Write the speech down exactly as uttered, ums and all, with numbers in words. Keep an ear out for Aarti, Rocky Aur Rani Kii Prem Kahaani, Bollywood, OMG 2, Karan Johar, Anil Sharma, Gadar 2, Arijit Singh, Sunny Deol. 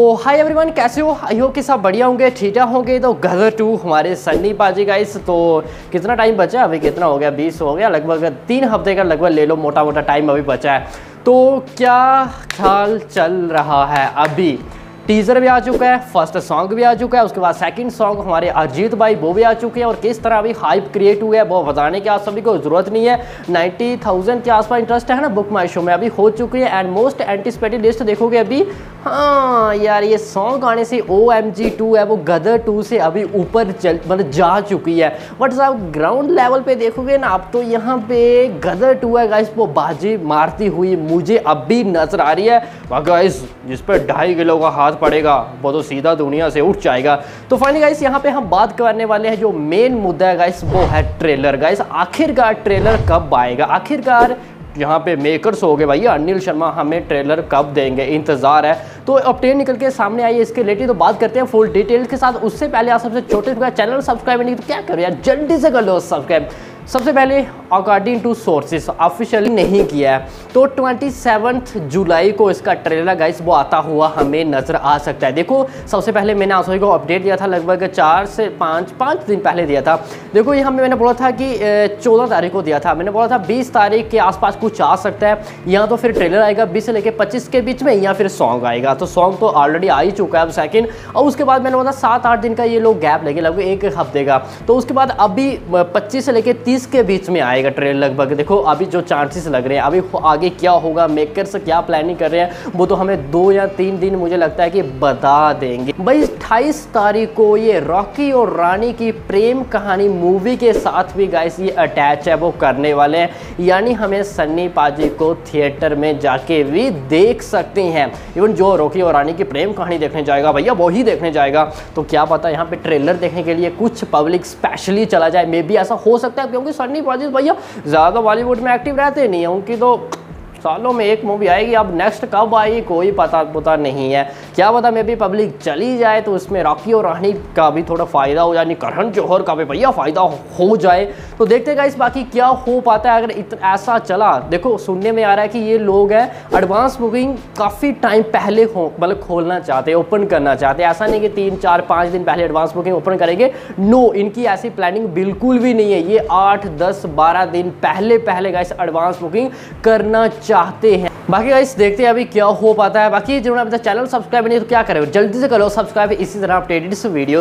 तो hi everyone, कैसे हो? आई होप कि सब बढ़िया होंगे, ठीक ठाक होंगे। तो गदर टू हमारे सन्नी पाजी गाइस, तो कितना टाइम बचा है? अभी कितना हो गया, बीस हो गया, लगभग तीन हफ्ते का लगभग ले लो मोटा मोटा टाइम अभी बचा है। तो क्या ख्याल चल रहा है? अभी टीज़र भी आ चुका है, फर्स्ट सॉन्ग भी आ चुका है, उसके बाद सेकंड सॉन्ग हमारे अरिजीत भाई वो भी आ चुके हैं। और किस तरह अभी हाइप क्रिएट हुआ है वो बताने की आप सभी को ज़रूरत नहीं है। नब्बे हज़ार के आसपास इंटरेस्ट है ना बुक माई शो में अभी हो चुकी है। एंड मोस्ट एंटिसिपेटेड लिस्ट देखोगे अभी, हाँ यार ये सॉन्ग आने से ओ एम जी टू है वो गदर टू से अभी ऊपर चल मतलब जा चुकी है। बट साहब ग्राउंड लेवल पे देखोगे ना आप, तो यहाँ पे गदर टू है गाइस वो बाजी मारती हुई मुझे अब भी नजर आ रही है गाइस। जिस पर ढाई किलो का हाथ पड़ेगा वो तो सीधा दुनिया से उठ जाएगा। तो फाइनली गाइस यहाँ पे हम बात करने वाले हैं, जो मेन मुद्दा है गाइस वो है ट्रेलर। गाइस आखिरकार ट्रेलर कब आएगा? आखिरकार यहाँ पे मेकर्स हो गए भैया अनिल शर्मा, हमें ट्रेलर कब देंगे? इंतज़ार है। तो अपडेट निकल के सामने आई है इसके रिलेटेड, तो बात करते हैं फुल डिटेल्स के साथ। उससे पहले आप सबसे छोटे चैनल सब्सक्राइब नहीं तो क्या करो यार, जल्दी से कर लो सब्सक्राइब। सबसे पहले अकॉर्डिंग टू सोर्सेस, ऑफिशियली नहीं किया है तो सत्ताईस जुलाई को इसका ट्रेलर गाइस वो आता हुआ हमें नज़र आ सकता है। देखो सबसे पहले मैंने आप सभी को अपडेट दिया था लगभग चार से पाँच पाँच दिन पहले दिया था। देखो यहाँ मैंने बोला था कि चौदह तारीख को दिया था, मैंने बोला था बीस तारीख के आसपास कुछ आ सकता है। यहाँ तो फिर ट्रेलर आएगा बीस से लेकर पच्चीस के बीच में, या फिर सॉन्ग आएगा। तो सॉन्ग तो ऑलरेडी आ ही चुका है अब सेकेंड, और उसके बाद मैंने बोला था सात आठ दिन का ये लोग गैप लेंगे लगभग एक हफ्ते का। तो उसके बाद अभी पच्चीस से लेकर तीस के बीच में आएगा ट्रेलर लगभग। देखो अभी जो चांसेस लग रहे हैं, अभी आगे क्या होगा, मेकर्स क्या प्लानिंग कर रहे हैं वो तो हमें दो या तीन दिन मुझे लगता है कि बता देंगे भाई। अट्ठाईस तारीख को ये रॉकी और रानी की प्रेम कहानी मूवी के साथ भी गाइस ये अटैच है वो करने वाले हैं, यानी हमें सन्नी पाजी को थिएटर में जाके भी देख सकते हैं। इवन जो रॉकी और रानी की प्रेम कहानी देखने जाएगा भैया वो ही देखने जाएगा। तो क्या पता यहाँ पे ट्रेलर देखने के लिए कुछ पब्लिक स्पेशली चला जाए, मे बी ऐसा हो सकता है, क्योंकि सन्नी पाजी भैया ज़्यादा बॉलीवुड में एक्टिव रहते नहीं है। उनकी तो सालों में एक मूवी आएगी, अब नेक्स्ट कब आएगी कोई पता पता नहीं है। क्या पता मे भी पब्लिक चली जाए तो उसमें रॉकी और रानी का भी थोड़ा फ़ायदा हो, यानी करण जौहर का भी भैया फ़ायदा हो जाए। तो देखते गाइस बाकी क्या हो पाता है। अगर ऐसा चला, देखो सुनने में आ रहा है कि ये लोग हैं एडवांस बुकिंग काफ़ी टाइम पहले हो मतलब खोलना चाहते हैं, ओपन करना चाहते हैं। ऐसा नहीं कि तीन चार पाँच दिन पहले एडवांस बुकिंग ओपन करेंगे, नो, इनकी ऐसी प्लानिंग बिल्कुल भी नहीं है। ये आठ दस बारह दिन पहले पहले गाइस एडवांस बुकिंग करना चाहते हैं। बाकी गाइस देखते हैं अभी क्या हो पाता है। बाकी जिन्होंने अपना चैनल सब्सक्राइब नहीं तो क्या करें, जल्दी से करो सब्सक्राइब इसी तरह अपडेटेड वीडियो।